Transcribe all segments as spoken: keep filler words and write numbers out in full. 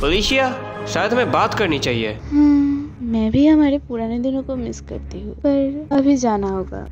फलिशिया, शायद हमें बात करनी चाहिए। मैं भी हमारे पुराने दिनों को मिस करती हूँ, पर अभी जाना होगा।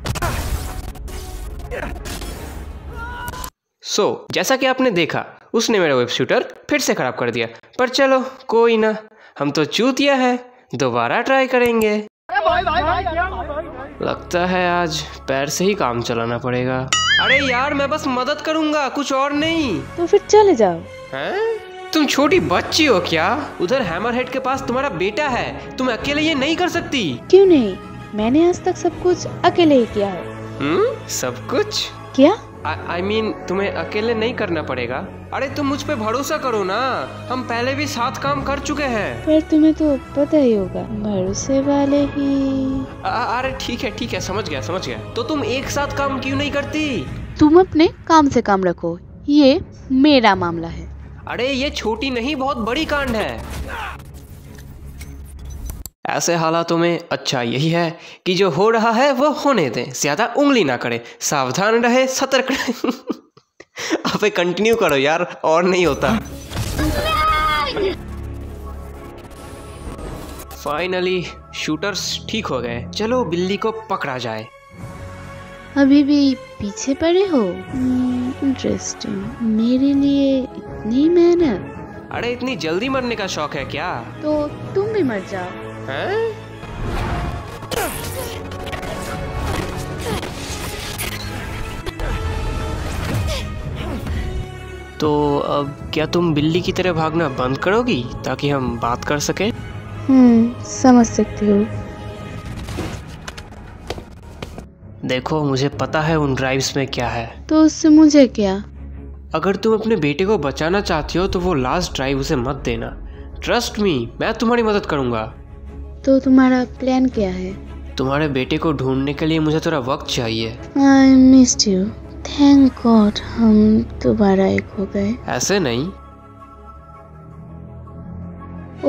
सो so, जैसा कि आपने देखा, उसने मेरा वेब शूटर फिर से खराब कर दिया, पर चलो कोई ना, हम तो चूतिया है, दोबारा ट्राई करेंगे। भाई भाई भाई भाई। लगता है आज पैर से ही काम चलाना पड़ेगा। अरे यार, मैं बस मदद करूंगा, कुछ और नहीं। तो फिर चले जाओ। हैं? तुम छोटी बच्ची हो क्या? उधर हैमरहेड के पास तुम्हारा बेटा है, तुम अकेले ये नहीं कर सकती। क्यों नहीं? मैंने आज तक सब कुछ अकेले ही किया है। हम्म, सब कुछ? क्या? आई मीन I mean, तुम्हें अकेले नहीं करना पड़ेगा। अरे तुम मुझ पे भरोसा करो ना, हम पहले भी साथ काम कर चुके हैं। पर तुम्हें तो पता ही होगा, भरोसे वाले ही। अरे ठीक है ठीक है, समझ गया समझ गया। तो तुम एक साथ काम क्यों नहीं करती? तुम अपने काम से काम रखो, ये मेरा मामला है। अरे ये छोटी नहीं, बहुत बड़ी कांड है। ऐसे हालातों में अच्छा यही है कि जो हो रहा है वो होने दें, ज्यादा उंगली ना करें, सावधान रहे, सतर्क रहे। आप कंटिन्यू करो यार, और नहीं होता। फाइनली शूटर्स ठीक हो गए, चलो बिल्ली को पकड़ा जाए। अभी भी पीछे पड़े हो? इंटरेस्टिंग, मेरे लिए इतनी मेहनत। अरे इतनी जल्दी मरने का शौक है क्या? तो तुम भी मर जाओ। हैं? तो अब क्या तुम बिल्ली की तरह भागना बंद करोगी ताकि हम बात कर सकें? हम्म, समझ सकती हूँ। देखो, मुझे पता है उन ड्राइव्स में क्या है। तो उससे मुझे क्या? अगर तुम अपने बेटे को बचाना चाहती हो तो वो लास्ट ड्राइव उसे मत देना। ट्रस्ट मी, मैं तुम्हारी मदद करूंगा। तो तुम्हारा प्लान क्या है? तुम्हारे बेटे को ढूंढने के लिए मुझे थोड़ा वक्त चाहिए। I missed you. Thank God, हम दोबारा एक हो गए। ऐसे नहीं।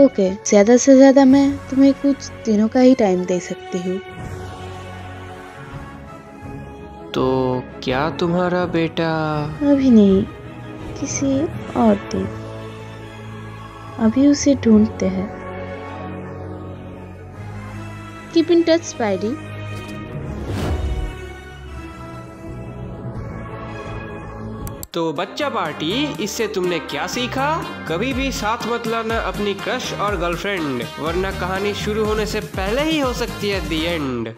ओके, ज्यादा से ज्यादा मैं तुम्हें कुछ दिनों का ही टाइम दे सकती हूँ। तो क्या तुम्हारा बेटा? अभी नहीं, किसी और दिन। अभी उसे ढूंढते हैं। Keep in touch Spidey. तो बच्चा पार्टी, इससे तुमने क्या सीखा? कभी भी साथ मत लाना अपनी क्रश और गर्लफ्रेंड, वरना कहानी शुरू होने से पहले ही हो सकती है दी एंड।